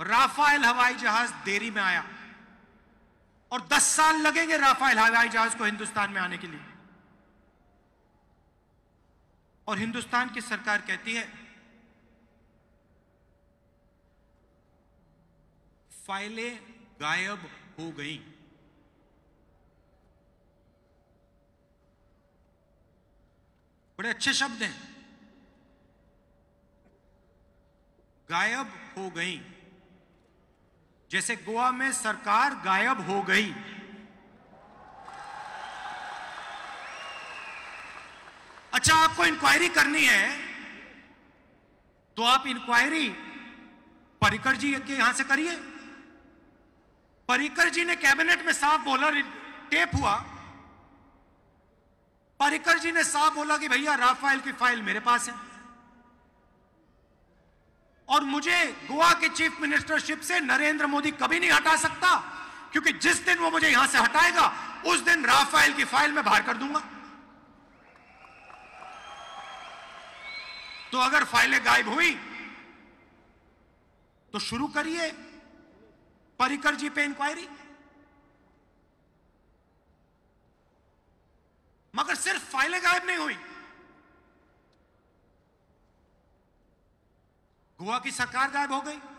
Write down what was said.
Rafale हवाई जहाज देरी में आया और 10 साल लगेंगे राफेल हवाई जहाज को हिंदुस्तान में आने के लिए। और हिंदुस्तान की सरकार कहती है फाइलें गायब हो गई। बड़े अच्छे शब्द हैं, गायब हो गई, जैसे गोवा में सरकार गायब हो गई। अच्छा, आपको इंक्वायरी करनी है तो आप इंक्वायरी पर्रिकर जी के यहां से करिए। पर्रिकर जी ने कैबिनेट में साफ बोला, टेप हुआ, पर्रिकर जी ने साफ बोला कि भैया राफेल की फाइल मेरे पास है और मुझे गोवा के चीफ मिनिस्टरशिप से नरेंद्र मोदी कभी नहीं हटा सकता, क्योंकि जिस दिन वो मुझे यहां से हटाएगा उस दिन राफेल की फाइल में बाहर कर दूंगा। तो अगर फाइलें गायब हुई तो शुरू करिए पर्रिकर जी पे इंक्वायरी। मगर सिर्फ फाइलें गायब नहीं हुई, गोवा की सरकार गायब हो गई।